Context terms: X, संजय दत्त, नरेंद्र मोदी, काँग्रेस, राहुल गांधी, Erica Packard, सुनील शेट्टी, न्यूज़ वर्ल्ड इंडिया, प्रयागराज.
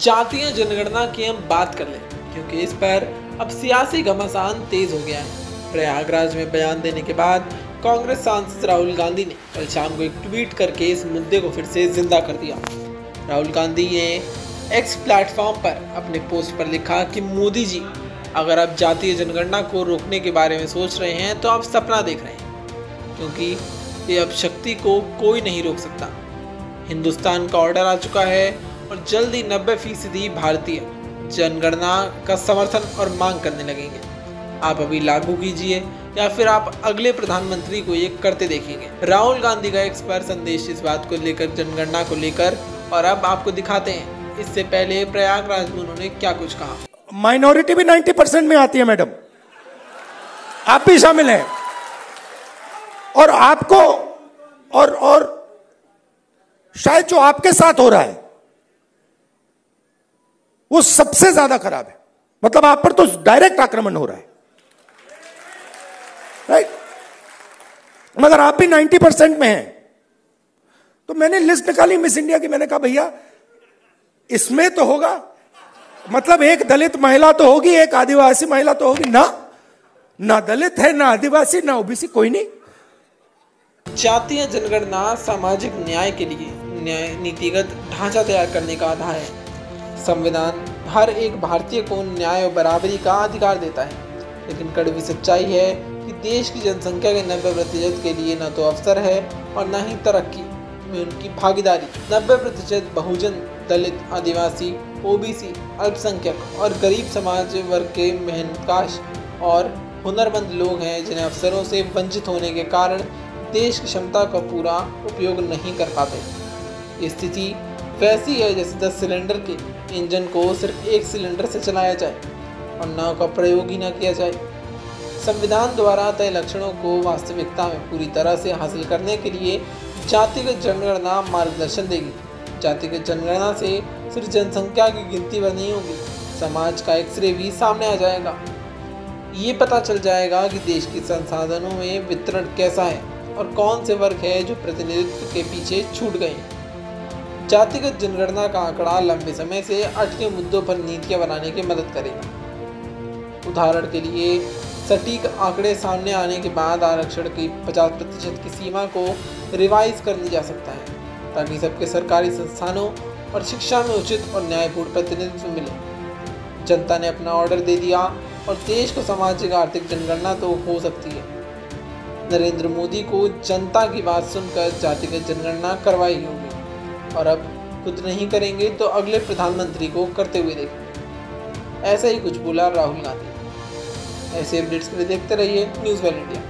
जातीय जनगणना की हम बात कर लें, क्योंकि इस पर अब सियासी घमासान तेज हो गया है। प्रयागराज में बयान देने के बाद कांग्रेस सांसद राहुल गांधी ने कल शाम को एक ट्वीट करके इस मुद्दे को फिर से जिंदा कर दिया। राहुल गांधी ने एक्स प्लेटफॉर्म पर अपने पोस्ट पर लिखा कि मोदी जी, अगर आप जातीय जनगणना को रोकने के बारे में सोच रहे हैं तो आप सपना देख रहे हैं, क्योंकि ये अब शक्ति को कोई नहीं रोक सकता। हिंदुस्तान का ऑर्डर आ चुका है और जल्द ही 90% भारतीय जनगणना का समर्थन और मांग करने लगेंगे। आप अभी लागू कीजिए या फिर आप अगले प्रधानमंत्री को ये करते देखेंगे। राहुल गांधी का एक्स पर संदेश इस बात को लेकर, जनगणना को लेकर, और अब आपको दिखाते हैं इससे पहले प्रयागराज में उन्होंने क्या कुछ कहा। माइनॉरिटी भी 90% में आती है मैडम, आप भी शामिल हैं, और आपको और शायद जो आपके साथ हो रहा है वो सबसे ज्यादा खराब है। मतलब आप पर तो डायरेक्ट आक्रमण हो रहा है, राइट? मगर आप भी 90% में हैं। तो मैंने लिस्ट निकाली मिस इंडिया की, मैंने कहा भैया इसमें तो होगा, मतलब एक दलित महिला तो होगी, एक आदिवासी महिला तो होगी ना, ना दलित है, ना आदिवासी, ना ओबीसी, कोई नहीं। जातीय जनगणना सामाजिक न्याय के लिए नीतिगत ढांचा तैयार करने का आधार है। संविधान हर एक भारतीय को न्याय और बराबरी का अधिकार देता है, लेकिन कड़वी सच्चाई है कि देश की जनसंख्या के 90% के लिए न तो अवसर है और न ही तरक्की में उनकी भागीदारी। 90% बहुजन, दलित, आदिवासी, ओबीसी, अल्पसंख्यक और गरीब समाज वर्ग के मेहनतकश और हुनरमंद लोग हैं, जिन्हें अवसरों से वंचित होने के कारण देश की क्षमता का पूरा उपयोग नहीं कर पाते। स्थिति वैसी है जैसे 10 सिलेंडर के इंजन को सिर्फ एक सिलेंडर से चलाया जाए और नाव का प्रयोग ही ना किया जाए। संविधान द्वारा तय लक्षणों को वास्तविकता में पूरी तरह से हासिल करने के लिए जातिगत जनगणना मार्गदर्शन देगी। जातिगत जनगणना से सिर्फ जनसंख्या की गिनती पर नहीं होगी, समाज का एक्सरे भी सामने आ जाएगा। ये पता चल जाएगा कि देश के संसाधनों में वितरण कैसा है और कौन से वर्ग है जो प्रतिनिधित्व के पीछे छूट गए। जातिगत जनगणना का आंकड़ा लंबे समय से अटके मुद्दों पर नीतियां बनाने की मदद करेगा। उदाहरण के लिए, सटीक आंकड़े सामने आने के बाद आरक्षण की 50% की सीमा को रिवाइज कर लिया जा सकता है, ताकि सबके सरकारी संस्थानों और शिक्षा में उचित और न्यायपूर्ण प्रतिनिधित्व मिले। जनता ने अपना ऑर्डर दे दिया और देश को सामाजिक आर्थिक जनगणना तो हो सकती है। नरेंद्र मोदी को जनता की बात सुनकर जातिगत जनगणना करवाई होगी, और अब खुद नहीं करेंगे तो अगले प्रधानमंत्री को करते हुए देखेंगे। ऐसा ही कुछ बोला राहुल गांधी। ऐसे अपडेट्स के लिए देखते रहिए न्यूज़ वर्ल्ड इंडिया।